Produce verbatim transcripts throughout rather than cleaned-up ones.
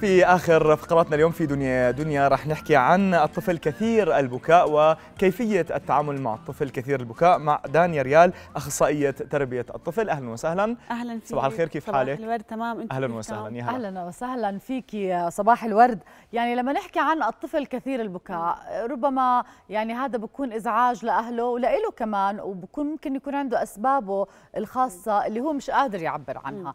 في آخر فقراتنا اليوم في دنيا دنيا راح نحكي عن الطفل كثير البكاء وكيفية التعامل مع الطفل كثير البكاء مع دانيا ريال أخصائية تربية الطفل. أهلا وسهلا. أهلا فيك. صباح الخير، كيف حالك؟ صباح الورد. تمام. أنت؟ أهلا وسهلا. يا هلا. أهلا وسهلا فيك يا صباح الورد. يعني لما نحكي عن الطفل كثير البكاء ربما يعني هذا بكون إزعاج لأهله وله كمان، وبكون ممكن يكون عنده أسبابه الخاصة اللي هو مش قادر يعبر عنها.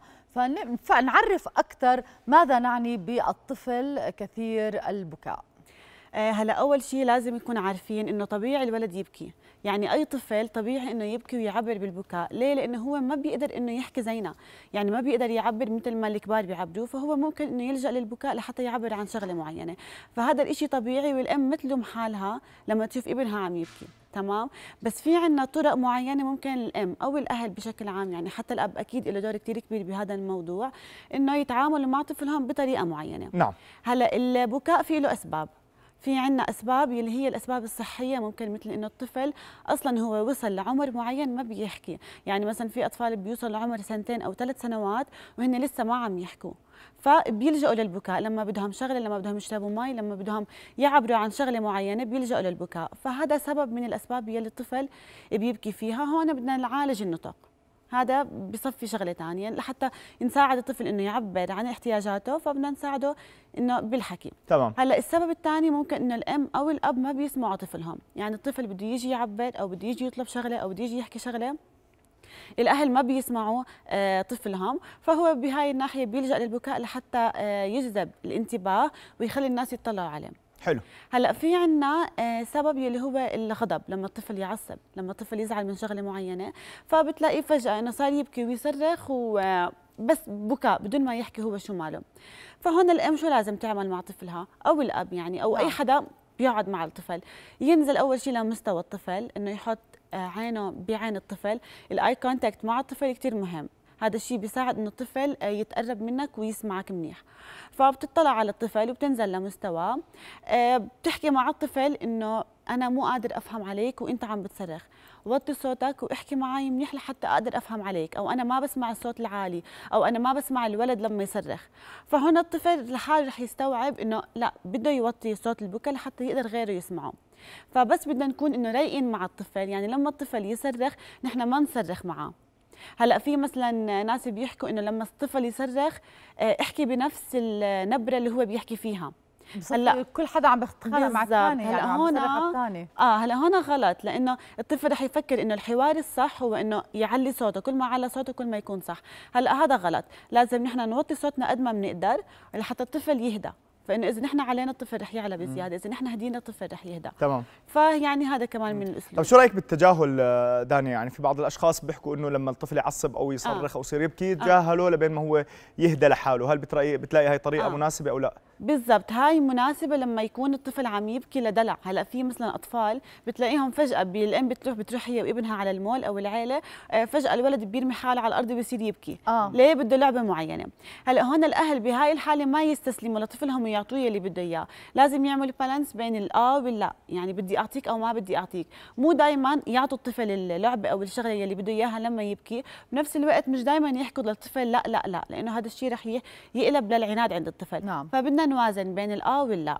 فنعرف أكثر ماذا نعني بالطفل كثير البكاء. هلا أول شيء لازم يكون عارفين إنه طبيعي الولد يبكي، يعني أي طفل طبيعي إنه يبكي ويعبر بالبكاء. ليه؟ لأنه هو ما بيقدر إنه يحكي زينا، يعني ما بيقدر يعبر مثل ما الكبار بيعبروا، فهو ممكن إنه يلجأ للبكاء لحتى يعبر عن شغلة معينة، فهذا الإشي طبيعي. والأم مثله محالها لما تشوف ابنها عم يبكي، تمام؟ بس في عندنا طرق معينه ممكن الام او الاهل بشكل عام، يعني حتى الاب اكيد له دور كثير كبير بهذا الموضوع، انه يتعاملوا مع طفلهم بطريقه معينه. نعم. هلا البكاء في له اسباب، في عندنا اسباب اللي هي الاسباب الصحيه، ممكن مثل انه الطفل اصلا هو وصل لعمر معين ما بيحكي، يعني مثلا في اطفال بيوصل لعمر سنتين او ثلاث سنوات وهن لسه ما عم يحكوا، فبيلجأوا للبكاء لما بدهم شغله، لما بدهم يشربوا مي، لما بدهم يعبروا عن شغله معينه بيلجأوا للبكاء، فهذا سبب من الاسباب يلي الطفل بيبكي فيها. هون بدنا نعالج النطق، هذا بصفي شغله ثانيه لحتى نساعد الطفل انه يعبر عن احتياجاته، فبدنا نساعده انه بالحكي. تمام. هلا السبب الثاني ممكن انه الام او الاب ما بيسمعوا طفلهم، يعني الطفل بده يجي يعبر او بده يجي يطلب شغله او بده يجي يحكي شغله، الاهل ما بيسمعوا طفلهم، فهو بهاي الناحيه بيلجأ للبكاء لحتى يجذب الانتباه ويخلي الناس يطلعوا عليه. حلو. هلا في عندنا سبب يلي هو الغضب، لما الطفل يعصب، لما الطفل يزعل من شغله معينه، فبتلاقيه فجاه انه صار يبكي ويصرخ وبس بكاء بدون ما يحكي هو شو ماله. فهون الام شو لازم تعمل مع طفلها او الاب، يعني او اي حدا بيقعد مع الطفل، ينزل اول شيء لمستوى الطفل، انه يحط عينه بعين الطفل، الاي كونتاكت مع الطفل كثير مهم، هذا الشيء بيساعد انه الطفل يتقرب منك ويسمعك منيح. فبتطلع على الطفل وبتنزل لمستواه، بتحكي مع الطفل انه انا مو قادر افهم عليك وانت عم بتصرخ، وطي صوتك واحكي معي منيح لحتى اقدر افهم عليك، او انا ما بسمع الصوت العالي، او انا ما بسمع الولد لما يصرخ. فهنا الطفل لحاله رح يستوعب انه لا بده يوطي صوت البكاء لحتى يقدر غيره يسمعه. فبس بدنا نكون انه رايقين مع الطفل، يعني لما الطفل يصرخ نحن ما نصرخ معاه. هلا في مثلا ناس بيحكوا انه لما الطفل يصرخ احكي بنفس النبره اللي هو بيحكي فيها. هلا كل حدا عم بيتخانق مع الثاني، يعني هلا هون اه هلا هون غلط، لانه الطفل رح يفكر انه الحوار الصح هو انه يعلي صوته، كل ما على صوته كل ما يكون صح. هلا هذا غلط، لازم نحن نوطي صوتنا قد ما بنقدر لحتى الطفل يهدى، فانه اذا نحن علينا الطفل رح يعلى بزياده، اذا نحن هدينا الطفل رح يهدى. تمام. فيعني هذا كمان من الاسلوب. طيب شو رايك بالتجاهل دانيا؟ يعني في بعض الاشخاص بيحكوا انه لما الطفل يعصب او يصرخ آه. او يصير يبكي تجاهله آه. لبين ما هو يهدى لحاله، هل بتلاقي بتلاقي هاي طريقه آه. مناسبه او لا؟ بالضبط، هاي مناسبه لما يكون الطفل عم يبكي لدلع. هلا في مثلا اطفال بتلاقيهم فجاه الام بتروح بتروح هي وابنها على المول او العيله، فجاه الولد بيرمي حاله على الارض وبيصير يبكي آه. ليه؟ بده لعبه معينه. هلا هون الاهل بهاي الحاله ما يستسلموا لطفلهم ويعطوه اللي بده اياه، لازم يعمل بالانس بين الاه واللا، يعني بدي اعطيك او ما بدي اعطيك، مو دائما يعطوا الطفل اللعبه او الشغله اللي بده اياها لما يبكي، بنفس الوقت مش دائما يحكوا للطفل لا لا لا، لانه هذا الشيء رح يقلب للعناد عند الطفل. نعم. فبدنا نوازن بين الآه واللا.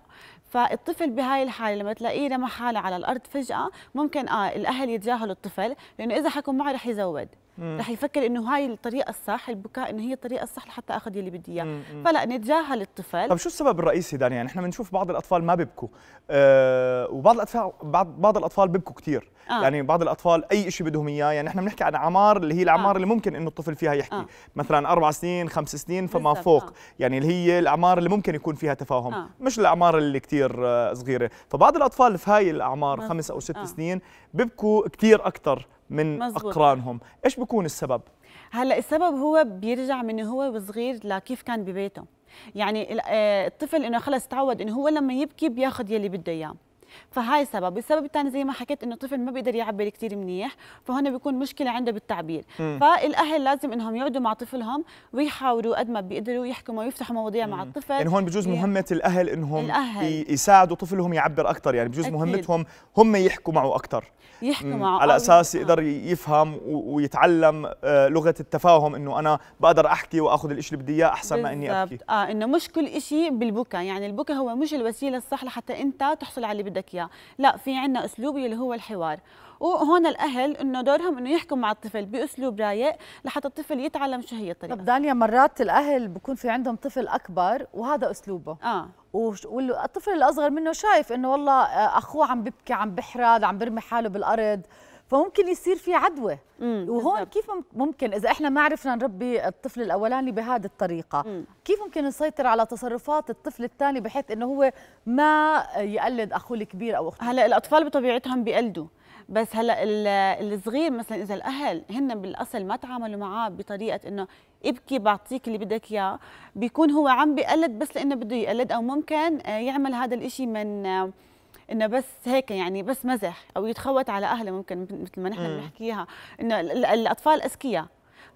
فالطفل بهاي الحالة لما تلاقيه رمى حاله على الأرض فجأة ممكن آه الأهل يتجاهلوا الطفل، لأنه إذا حكوا معه رح يزود، رح يفكر انه هاي الطريقه الصح، البكاء انه هي الطريقه الصح لحتى اخذ اللي بدي اياه، فلا نتجاهل الطفل. طب شو السبب الرئيسي دانيا؟ يعني احنا بنشوف بعض الاطفال ما بيبكوا أه وبعض الاطفال بعض بعض الاطفال بيبكوا كثير، آه. يعني بعض الاطفال اي شيء بدهم اياه، يعني احنا بنحكي عن اعمار اللي هي الاعمار آه. اللي ممكن انه الطفل فيها يحكي، آه. مثلا اربع سنين خمس سنين فما فوق، آه. يعني اللي هي الاعمار اللي ممكن يكون فيها تفاهم، آه. مش الاعمار اللي كثير صغيره، فبعض الاطفال في هاي الاعمار آه. خمس او ست آه. سنين بيبكوا كثير اكثر من مزبوط. أقرانهم. إيش بكون السبب؟ هلأ السبب هو بيرجع من هو وصغير لكيف كان ببيته، يعني الطفل إنه خلص تعود إنه هو لما يبكي بياخد يلي بده إياه، فهاي سبب. السبب الثاني زي ما حكيت انه الطفل ما بيقدر يعبر كثير منيح، فهون بيكون مشكله عنده بالتعبير. م. فالاهل لازم انهم يقعدوا مع طفلهم ويحاولوا قد ما بيقدروا يحكموا ويفتحوا مواضيع مع الطفل. يعني هون بجوز مهمه الاهل انهم الأهل. يساعدوا طفلهم يعبر اكثر، يعني بجوز أكيد. مهمتهم هم يحكوا معه اكثر، يحكوا معه على اساس يقدر يفهم ويتعلم لغه التفاهم، انه انا بقدر احكي واخذ الشيء اللي بدي اياه احسن ما اني ابكي. اه انه مش كل شيء بالبكاء، يعني البكاء هو مش الوسيله الصح لحتى انت تحصل على اللي بدك اياه، لا في عندنا اسلوب اللي هو الحوار. وهون الاهل انه دورهم انه يحكوا مع الطفل باسلوب رايق لحتى الطفل يتعلم شو هي الطريقه. طب دانيا، مرات الاهل بكون في عندهم طفل اكبر وهذا اسلوبه، اه والطفل الاصغر منه شايف انه والله اخوه عم ببكي، عم بحرض، عم برمي حاله بالارض، فممكن يصير في عدوى. مم. وهون كيف ممكن اذا احنا ما عرفنا نربي الطفل الاولاني بهذه الطريقه، مم. كيف ممكن نسيطر على تصرفات الطفل الثاني بحيث انه هو ما يقلد اخوه الكبير او اخته؟ هلا الاطفال بطبيعتهم بيقلدوا، بس هلا الصغير مثلا اذا الاهل هن بالاصل ما تعاملوا معاه بطريقه انه ابكي بعطيك اللي بدك اياه، بيكون هو عم بيقلد بس لانه بده يقلد، او ممكن يعمل هذا الشيء من انه بس هيك، يعني بس مزح او يتخوت على اهله، ممكن مثل ما نحن بنحكيها انه الاطفال اذكياء،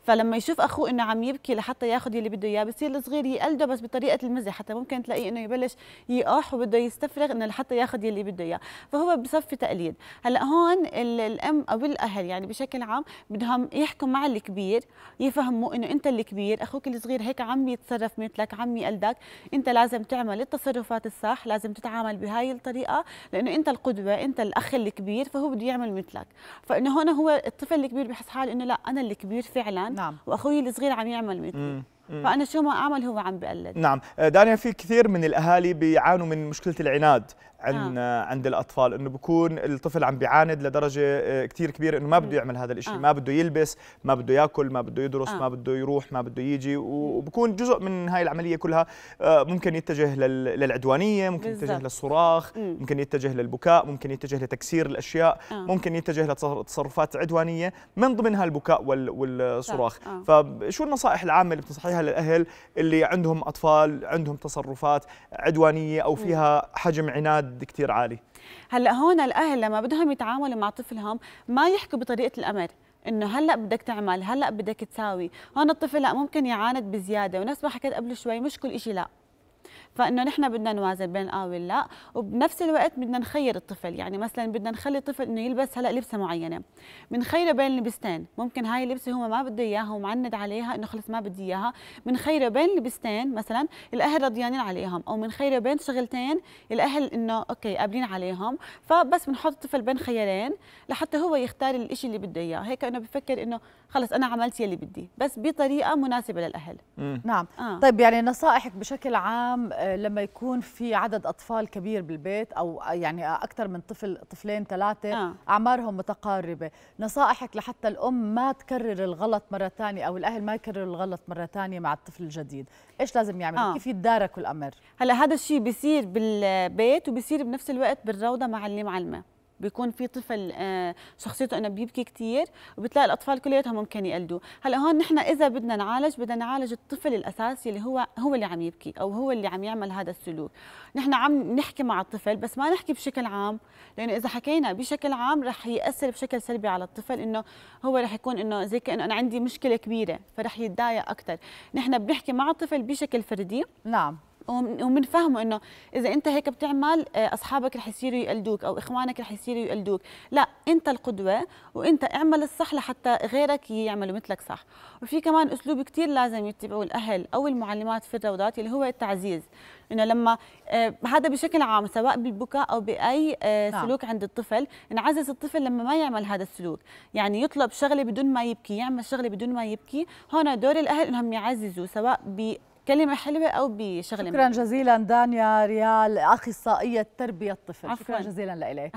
فلما يشوف اخوه انه عم يبكي لحتى ياخذ اللي بده اياه بصير الصغير يقلده بس بطريقه المزح، حتى ممكن تلاقيه انه يبلش يقاح وبده يستفرغ انه لحتى ياخذ اللي بده اياه، فهو بصفي تقليد. هلا هون الام او الاهل يعني بشكل عام بدهم يحكوا مع الكبير، يفهموا انه انت الكبير، اخوك الصغير هيك عم يتصرف مثلك، عم يقلدك، انت لازم تعمل التصرفات الصح، لازم تتعامل بهاي الطريقه لانه انت القدوه، انت الاخ الكبير، فهو بده يعمل مثلك. فانه هون هو الطفل الكبير بحس حاله انه لا انا الكبير فعلا، نعم. واخوي الصغير عم يعمل مثلي، فانا شو ما اعمل هو عم بقلد. نعم دانيا، في كثير من الاهالي بيعانوا من مشكله العناد عن آه. عند الاطفال، انه بكون الطفل عم بيعاند لدرجه كثير كبيره انه ما بده يعمل هذا الشيء، آه. ما بده يلبس، ما بده ياكل، ما بده يدرس، آه. ما بده يروح، ما بده يجي، وبكون جزء من هاي العمليه كلها ممكن يتجه للعدوانيه، ممكن بالزبط. يتجه للصراخ، مم. ممكن يتجه للبكاء، ممكن يتجه لتكسير الاشياء، آه. ممكن يتجه لتصرفات عدوانيه من ضمنها البكاء والصراخ. آه. فشو النصائح العامه اللي بتنصحيها للاهل اللي عندهم اطفال عندهم تصرفات عدوانيه او فيها حجم عناد كتير عالي؟ هلا هون الاهل لما بدهم يتعاملوا مع طفلهم ما يحكوا بطريقه الامر انه هلا بدك تعمل، هلا بدك تساوي، هون الطفل لا ممكن يعاند بزياده، ونفس ما حكيت قبل شوي مش كل شيء لا، فانه نحن بدنا نوازن بين اه واللا، وبنفس الوقت بدنا نخير الطفل، يعني مثلا بدنا نخلي الطفل انه يلبس هلا لبسه معينه، بنخيره بين لبستين، ممكن هاي اللبسه هو ما بده اياها ومعند عليها انه خلص ما بدي اياها، بنخيره بين لبستين مثلا الاهل رضيانين عليهم، او بنخيره بين شغلتين الاهل انه اوكي قابلين عليهم، فبس بنحط الطفل بين خيارين لحتى هو يختار الشيء اللي بده اياه، هيك انه بفكر انه خلص انا عملت يلي بدي، بس بطريقه مناسبه للاهل. نعم. آه. طيب يعني نصائحك بشكل عام لما يكون في عدد أطفال كبير بالبيت، أو يعني أكثر من طفل، طفلين ثلاثة، آه. أعمارهم متقاربة، نصائحك لحتى الأم ما تكرر الغلط مرة ثانية أو الأهل ما يكرروا الغلط مرة ثانية مع الطفل الجديد، إيش لازم يعملوا؟ آه. كيف يتداركوا الأمر؟ هلا هذا الشيء بيصير بالبيت وبيصير بنفس الوقت بالروضة مع اللي معلمة، بيكون في طفل شخصيته انه بيبكي كثير وبتلاقي الاطفال كلياتهم ممكن يقلدوا. هلا هون نحن اذا بدنا نعالج بدنا نعالج الطفل الاساسي اللي هو هو اللي عم يبكي او هو اللي عم يعمل هذا السلوك. نحن عم نحكي مع الطفل بس ما نحكي بشكل عام، لانه اذا حكينا بشكل عام رح ياثر بشكل سلبي على الطفل، انه هو رح يكون انه زي كانه انا عندي مشكله كبيره فرح يتضايق اكثر. نحن بنحكي مع الطفل بشكل فردي، نعم، وبنفهمه انه اذا انت هيك بتعمل اصحابك رح يصيروا يقلدوك او اخوانك رح يصيروا يقلدوك، لا انت القدوه وانت اعمل الصح لحتى غيرك يعملوا مثلك صح. وفي كمان اسلوب كثير لازم يتبعوه الاهل او المعلمات في الروضات اللي هو التعزيز، انه لما آه هذا بشكل عام سواء بالبكاء او باي آه سلوك عند الطفل، نعزز الطفل لما ما يعمل هذا السلوك، يعني يطلب شغله بدون ما يبكي، يعمل شغله بدون ما يبكي، هون دور الاهل انهم يعززوا سواء ب كلمة حلوة أو بشغلة. شكرا منك. جزيلا دانيا ريال، أخصائية تربية الطفل. عفوا. شكرا جزيلا لإليك.